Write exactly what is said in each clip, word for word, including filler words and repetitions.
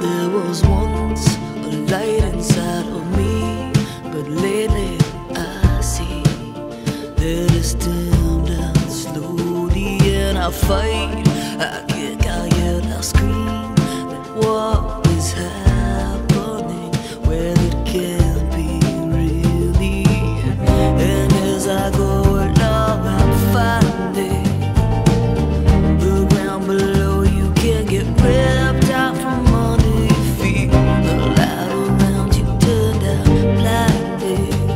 There was once a light inside of me, but lately I see that it's dimmed down slowly. And I fight, I kick, I yell, I scream. But what is happening? Well, it can't be really. And as I go along, I'm finding the ground below you can't get ripped out from under your feet. The light around you turned out blinding.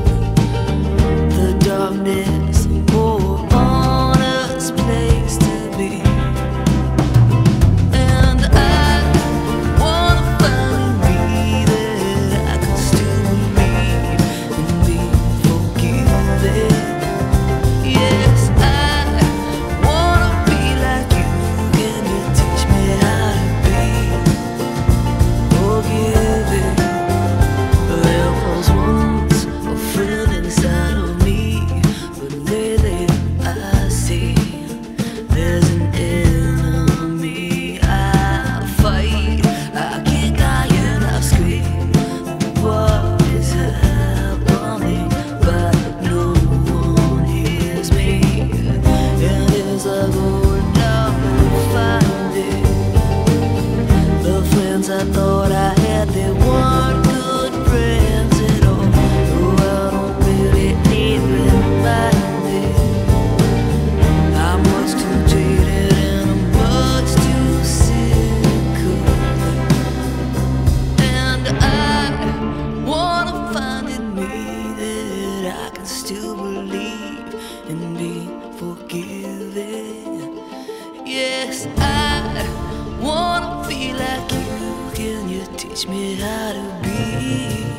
The darkness, a more honest place to be. And I wanna finally be there. I can still believe and be forgiven. Yes, I wanna be like you. Can you teach me how to be forgiving? There was once a friend inside of me, but lately I see there's an enemy. I fight, I kick, I yell, I scream. What is happening? But no one hears me. And as I go down, I find it. The friends I thought I had, they weren't good friends at all. Though I don't really need reminding. I'm much too jaded and I'm much too sick. And I wanna find in me that I can still believe and be forgiven. Yes, I wanna feel like you. Can you teach me how to be?